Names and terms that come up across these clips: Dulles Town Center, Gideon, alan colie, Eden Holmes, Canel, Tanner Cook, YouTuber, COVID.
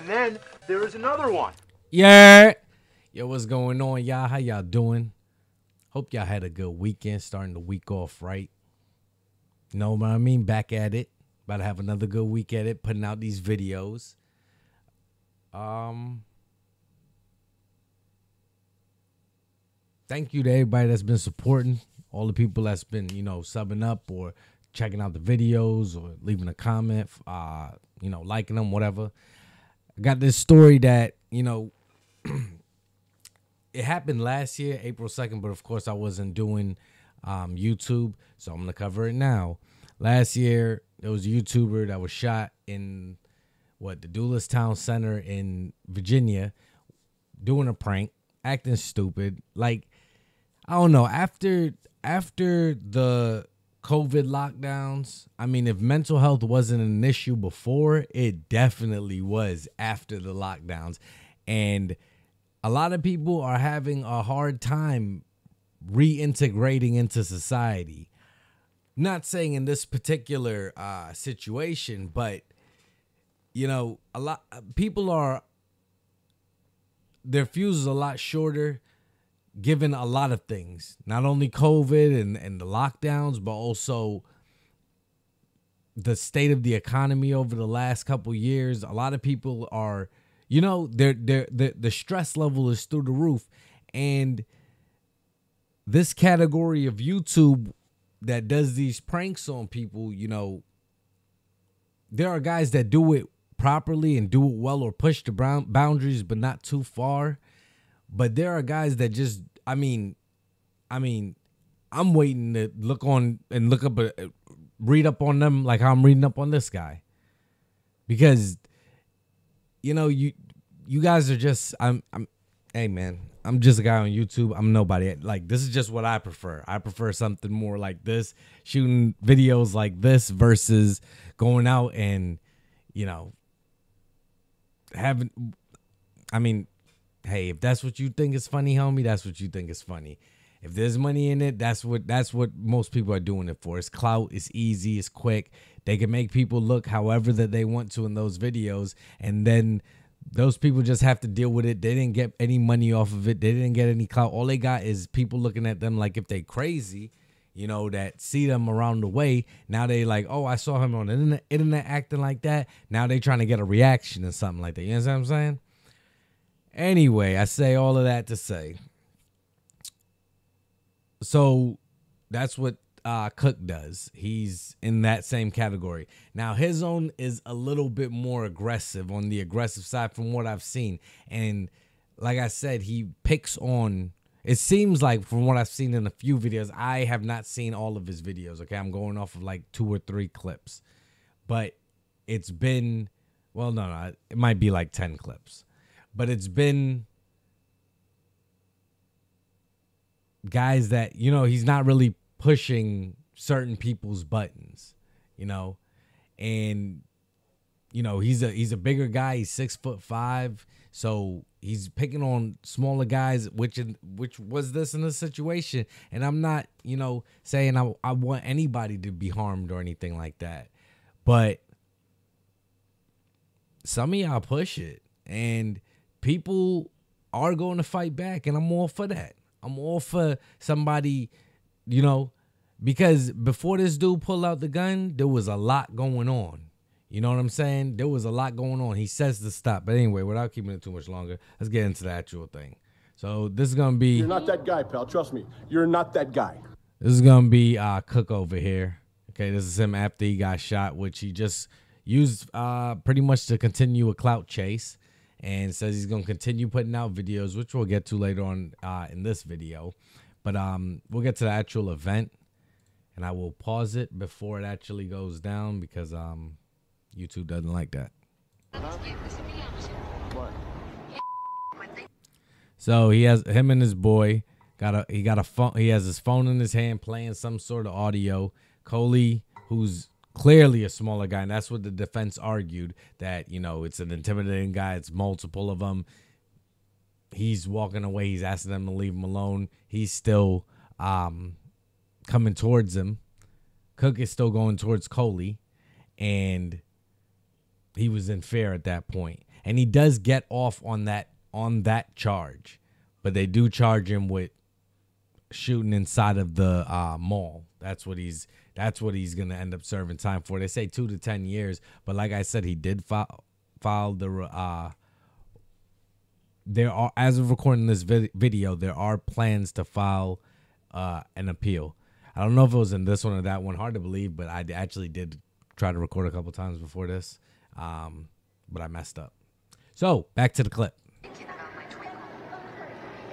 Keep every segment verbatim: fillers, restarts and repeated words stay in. And then there is another one. Yeah. Yo, what's going on, y'all? How y'all doing? Hope y'all had a good weekend, starting the week off right. You know what I mean? Back at it. About to have another good week at it, putting out these videos. Um... Thank you to everybody that's been supporting, all the people that's been, you know, subbing up or checking out the videos or leaving a comment, uh, you know, liking them, whatever. I got this story that, you know, it happened last year, April second, but of course I wasn't doing um, YouTube, so I'm going to cover it now. Last year, there was a YouTuber that was shot in, what, the Dulles Town Center in Virginia, doing a prank, acting stupid, like, I don't know, after after the COVID lockdowns, I mean, if mental health wasn't an issue before, it definitely was after the lockdowns. And a lot of people are having a hard time reintegrating into society. Not saying in this particular uh, situation, but, you know, a lot people are, their fuse is a lot shorter, given a lot of things, not only COVID and, and the lockdowns, but also the state of the economy over the last couple years. A lot of people are, you know, they're, they're, they're, the stress level is through the roof. And this category of YouTube that does these pranks on people, you know, there are guys that do it properly and do it well or push the boundaries, but not too far. But there are guys that just, I mean, I mean, I'm waiting to look on and look up, a, read up on them like how I'm reading up on this guy. Because, you know, you you guys are just, I'm, I'm, hey man, I'm just a guy on YouTube. I'm nobody. Like, this is just what I prefer. I prefer something more like this, shooting videos like this versus going out and, you know, having, I mean, hey, if that's what you think is funny, homie, that's what you think is funny. If there's money in it, that's what that's what most people are doing it for. It's clout, it's easy, it's quick. They can make people look however that they want to in those videos, and then those people just have to deal with it. They didn't get any money off of it. They didn't get any clout. All they got is people looking at them like if they crazy, you know, that see them around the way. Now they like, oh, I saw him on the internet acting like that. Now they trying to get a reaction or something like that. You know what I'm saying? Anyway, I say all of that to say, so that's what uh, Cook does. He's in that same category. Now, his own is a little bit more aggressive, on the aggressive side from what I've seen. And like I said, he picks on, it seems like from what I've seen in a few videos, I have not seen all of his videos, okay? I'm going off of like two or three clips. But it's been, well, no, no, it might be like ten clips. But it's been guys that, you know, he's not really pushing certain people's buttons, you know, and, you know, he's a he's a bigger guy. He's six foot five. So he's picking on smaller guys, which in, which was this in this situation. And I'm not, you know, saying I, I want anybody to be harmed or anything like that. But some of y'all push it. And people are going to fight back, and I'm all for that. I'm all for somebody, you know, because before this dude pulled out the gun, there was a lot going on. You know what I'm saying? There was a lot going on. He says to stop. But anyway, without keeping it too much longer, let's get into the actual thing. So this is going to be... You're not that guy, pal. Trust me. You're not that guy. This is going to be uh, Cook over here. Okay, this is him after he got shot, which he just used uh, pretty much to continue a clout chase. And says he's going to continue putting out videos, which we'll get to later on uh, in this video. But um, we'll get to the actual event. And I will pause it before it actually goes down because um, YouTube doesn't like that. Huh? What? So he has him and his boy. Got a he got a phone. He has his phone in his hand playing some sort of audio. Colie, who's clearly a smaller guy, and that's what the defense argued, that, you know, it's an intimidating guy, it's multiple of them. He's walking away, he's asking them to leave him alone. He's still um, coming towards him. Cook is still going towards Colie, and he was in fear at that point. and he does get off on that on that charge, but they do charge him with shooting inside of the uh, mall. That's what he's that's what he's gonna end up serving time for. They say two to ten years, but like I said, he did file file the. Uh, there are, as of recording this vid video, there are plans to file uh, an appeal. I don't know if it was in this one or that one. Hard to believe, but I actually did try to record a couple times before this, um, but I messed up. So back to the clip.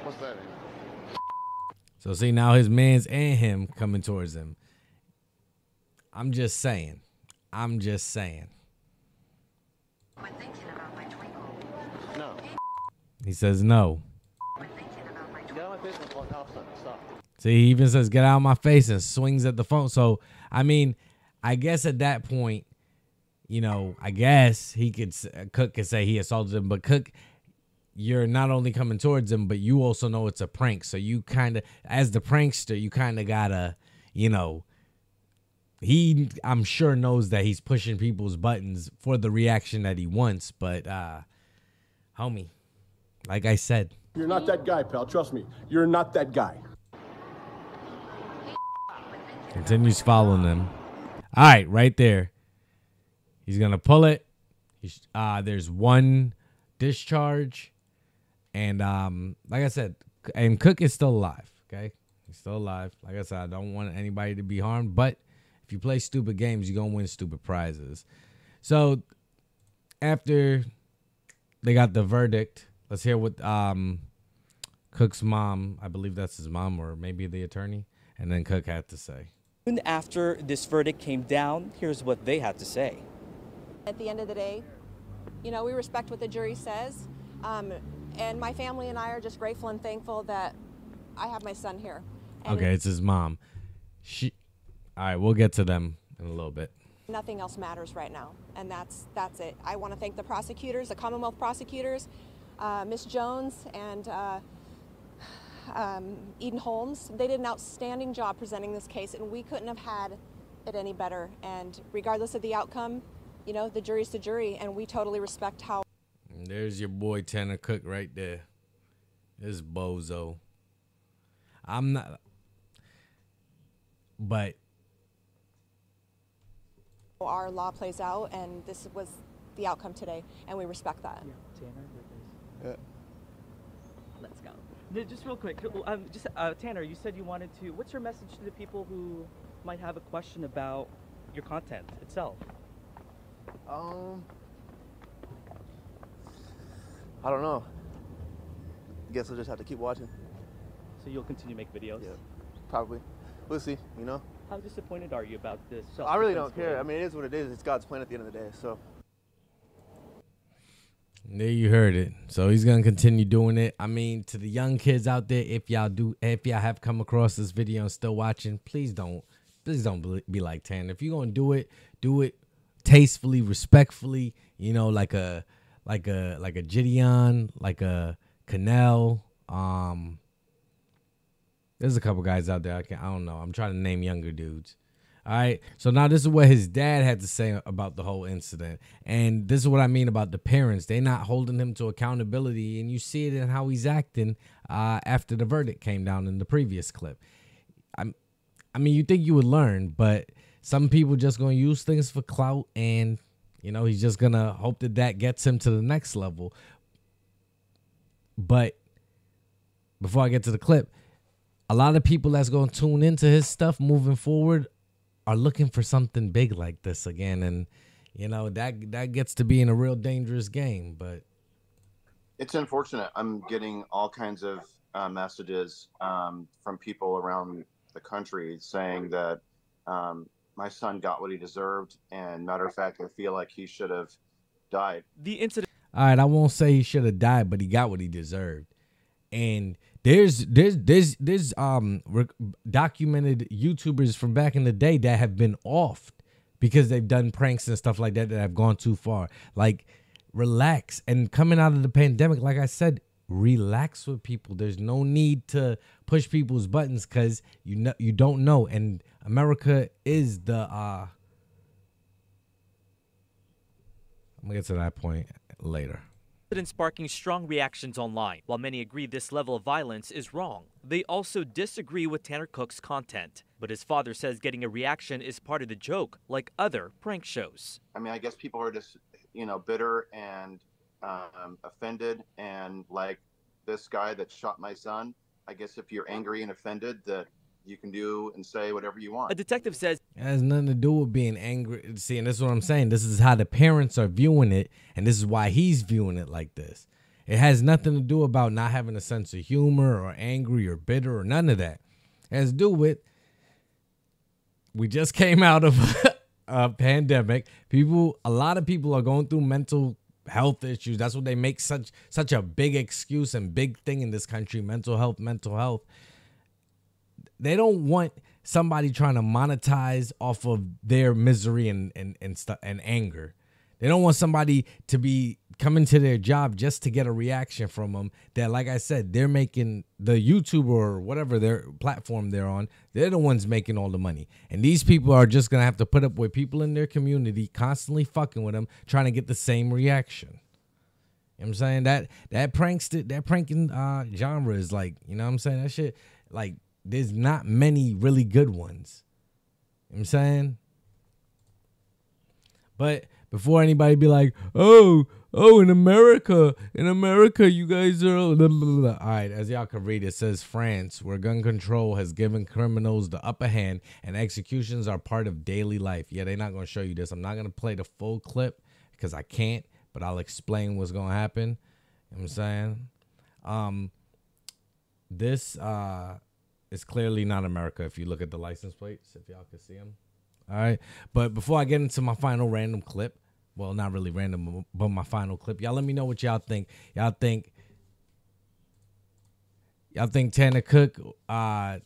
What's that? So see, now his mans and him coming towards him. I'm just saying. I'm just saying. We're thinking about my twinkle. No. He says no. We're thinking about my twinkle. Get out of my face and fuck off, son. Stop. See, he even says, get out of my face, and swings at the phone. So, I mean, I guess at that point, you know, I guess he could, uh, Cook could say he assaulted him, but Cook, you're not only coming towards him, but you also know it's a prank. So you kind of, as the prankster, you kind of gotta, you know, he, I'm sure, knows that he's pushing people's buttons for the reaction that he wants. But, uh, homie, like I said, you're not that guy, pal. Trust me. You're not that guy. Continues following him. All right, right there. He's going to pull it. He's, uh, there's one discharge. And um, like I said, and Cook is still alive, okay? He's still alive. Like I said, I don't want anybody to be harmed, but if you play stupid games, you're going to win stupid prizes. So after they got the verdict, let's hear what um, Cook's mom, I believe that's his mom or maybe the attorney, and then Cook had to say. Soon after this verdict came down, here's what they had to say. At the end of the day, you know, we respect what the jury says. Um, And my family and I are just grateful and thankful that I have my son here. And okay, it's his mom. She, all right, we'll get to them in a little bit. Nothing else matters right now, and that's that's it. I want to thank the prosecutors, the Commonwealth prosecutors, uh, Miss Jones and uh, um, Eden Holmes. They did an outstanding job presenting this case, and we couldn't have had it any better. And regardless of the outcome, you know, the jury's the jury, and we totally respect how. There's your boy Tanner Cook right there. This bozo. I'm not, but our law plays out, and this was the outcome today, and we respect that. Yeah, Tanner. Uh, Let's go. Just real quick, um, just uh, Tanner, you said you wanted to. What's your message to the people who might have a question about your content itself? Um. I don't know. Guess I'll just have to keep watching. So you'll continue to make videos? Yeah, probably. We'll see, you know? How disappointed are you about this? I really don't care. Way? I mean, it is what it is. It's God's plan at the end of the day, so. There you heard it. So he's going to continue doing it. I mean, to the young kids out there, if y'all do, if y'all have come across this video and still watching, please don't, please don't be like Tanner. If you're going to do it, do it tastefully, respectfully, you know, like a, Like a like a Gideon, like a Canel. Um, there's a couple guys out there. I can I don't know. I'm trying to name younger dudes. All right. So now this is what his dad had to say about the whole incident, and this is what I mean about the parents. They're not holding him to accountability, and you see it in how he's acting uh, after the verdict came down in the previous clip. I'm, I mean, you think you would learn, but some people just gonna use things for clout and. You know, he's just going to hope that that gets him to the next level. But before I get to the clip, a lot of people that's going to tune into his stuff moving forward are looking for something big like this again. And, you know, that that gets to being a real dangerous game. But it's unfortunate. I'm getting all kinds of uh, messages um, from people around the country saying that um, my son got what he deserved, and matter of fact, I feel like he should have died. The incident. All right, I won't say he should have died, but he got what he deserved. And there's there's there's there's um documented YouTubers from back in the day that have been offed because they've done pranks and stuff like that that have gone too far. Like, relax. And coming out of the pandemic, like I said, relax with people. There's no need to push people's buttons because you know you don't know. And America is the, uh, I'm going to get to that point later. incident sparking strong reactions online. While many agree this level of violence is wrong, they also disagree with Tanner Cook's content. But his father says getting a reaction is part of the joke, like other prank shows. I mean, I guess people are just, you know, bitter and um, offended, and like this guy that shot my son. I guess if you're angry and offended, that you can do and say whatever you want. A detective says it has nothing to do with being angry. See, and this is what I'm saying. This is how the parents are viewing it, and this is why he's viewing it like this. It has nothing to do about not having a sense of humor or angry or bitter or none of that. It has to do with we just came out of a pandemic. People, a lot of people are going through mental health issues. That's what they make such such a big excuse and big thing in this country. Mental health, mental health. They don't want somebody trying to monetize off of their misery and and and, stu and anger. They don't want somebody to be coming to their job just to get a reaction from them. That, like I said, they're making the YouTuber or whatever their platform they're on. They're the ones making all the money, and these people are just gonna have to put up with people in their community constantly fucking with them, trying to get the same reaction. You know what I'm saying? That that prankster, that pranking uh, genre is like, you know what I'm saying? That shit, like, there's not many really good ones. You know what I'm saying? But before anybody be like, oh, oh, in America, in America, you guys are... All right, as y'all can read, it says France, where gun control has given criminals the upper hand and executions are part of daily life. Yeah, they're not going to show you this. I'm not going to play the full clip because I can't, but I'll explain what's going to happen. You know what I'm saying? Um, this... Uh, It's clearly not America if you look at the license plates, if y'all can see them. All right. But before I get into my final random clip, well, not really random, but my final clip, y'all let me know what y'all think. Y'all think, y'all think Tanner Cook uh,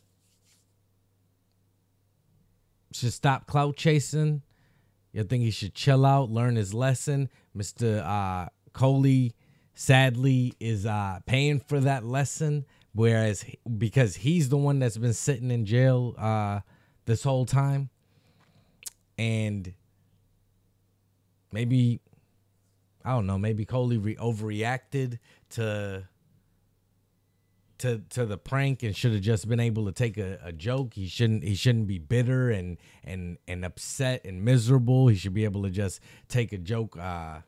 should stop clout chasing? Y'all think he should chill out, learn his lesson? Mister Uh, Colie, sadly, is uh, paying for that lesson. Whereas, because he's the one that's been sitting in jail uh, this whole time. And maybe, I don't know, maybe Colie re overreacted to, to, to the prank and should have just been able to take a, a joke. He shouldn't, he shouldn't be bitter and, and, and upset and miserable. He should be able to just take a joke uh,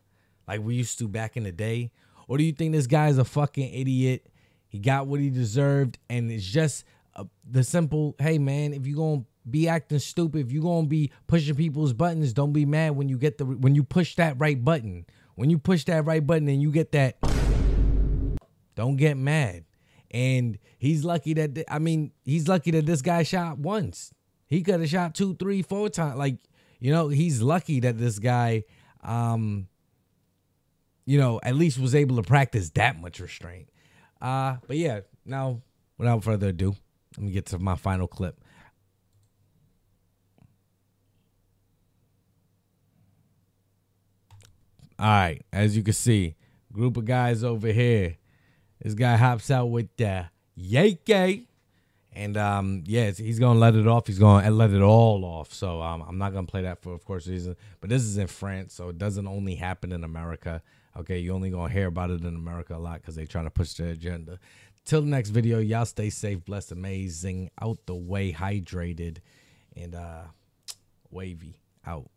like we used to back in the day. Or do you think this guy's a fucking idiot? He got what he deserved, and it's just uh, the simple, hey, man, if you're going to be acting stupid, if you're going to be pushing people's buttons, don't be mad when you get the when you push that right button. When you push that right button and you get that, don't get mad. And he's lucky that, th I mean, he's lucky that this guy shot once. He could have shot two, three, four times. Like, you know, he's lucky that this guy, um, you know, at least was able to practice that much restraint. Uh, but yeah, now, without further ado, let me get to my final clip. All right, as you can see, group of guys over here. This guy hops out with the yake. And, um, yeah, he's going to let it off. He's going to let it all off. So um, I'm not going to play that for, of course, reasons. But this is in France, so it doesn't only happen in America. Okay, you only going to hear about it in America a lot because they trying to push their agenda. Till the next video, y'all stay safe, blessed, amazing, out the way, hydrated, and uh, wavy, out.